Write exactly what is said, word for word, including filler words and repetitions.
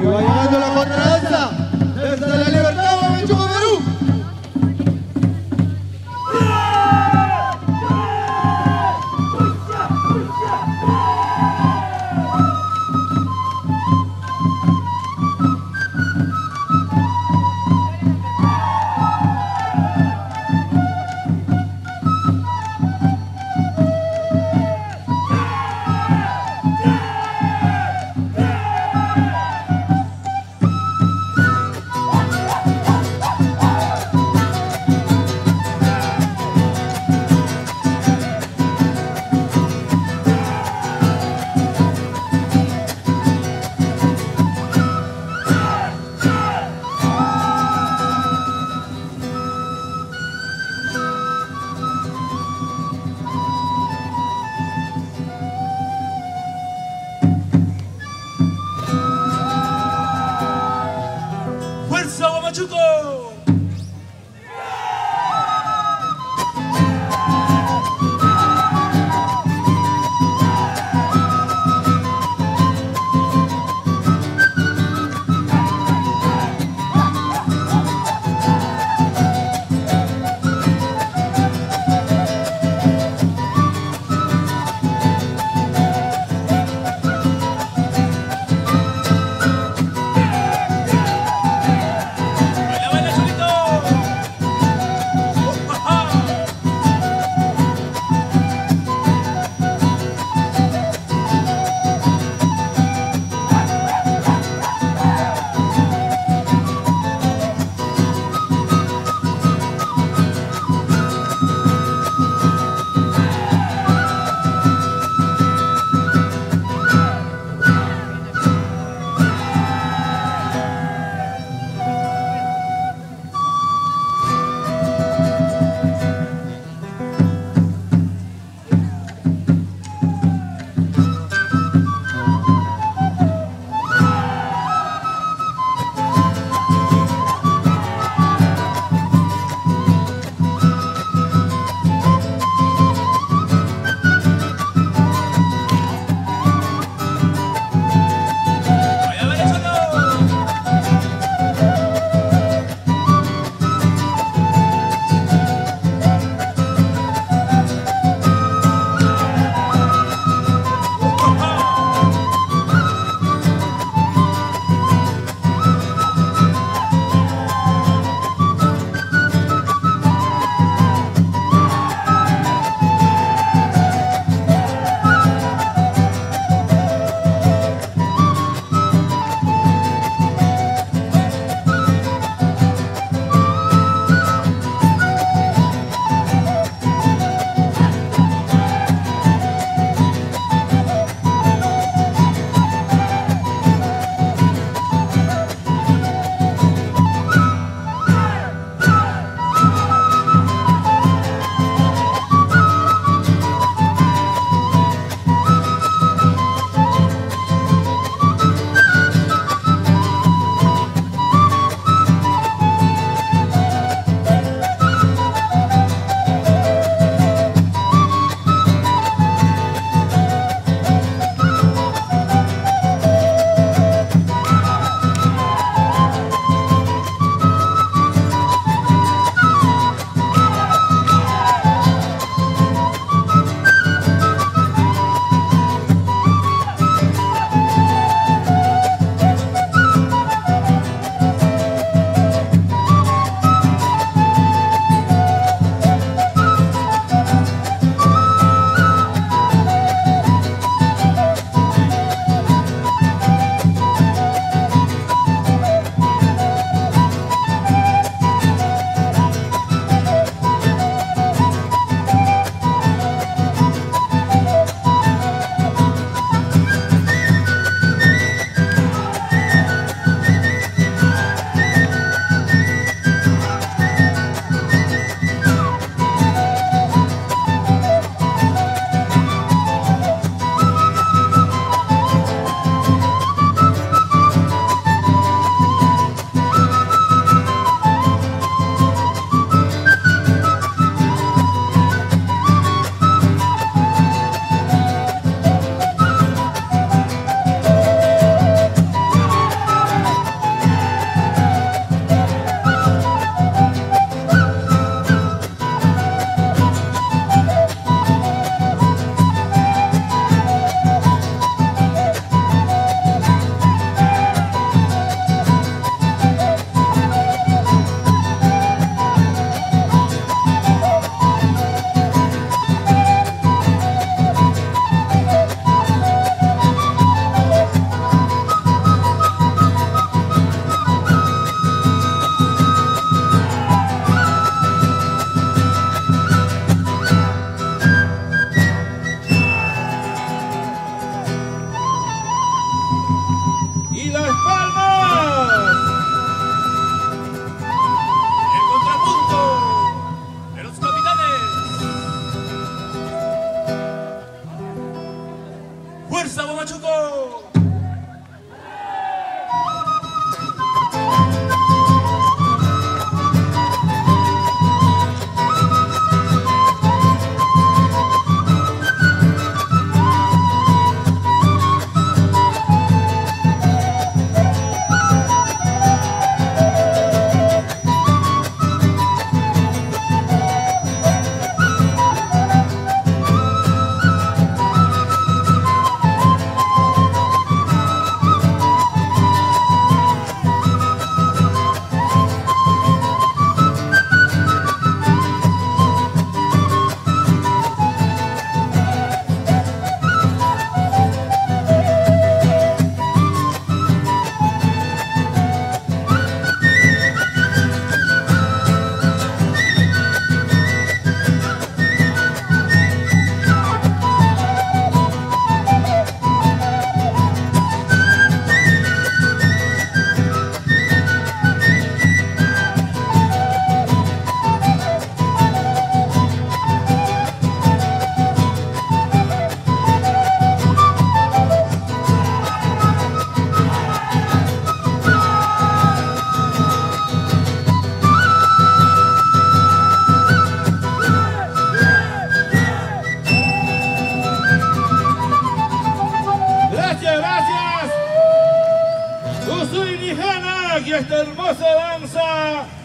Bailando la contradanza desde la libertad, Mamechuco Perú. Fuerza, Huamachuco. Esta hermosa danza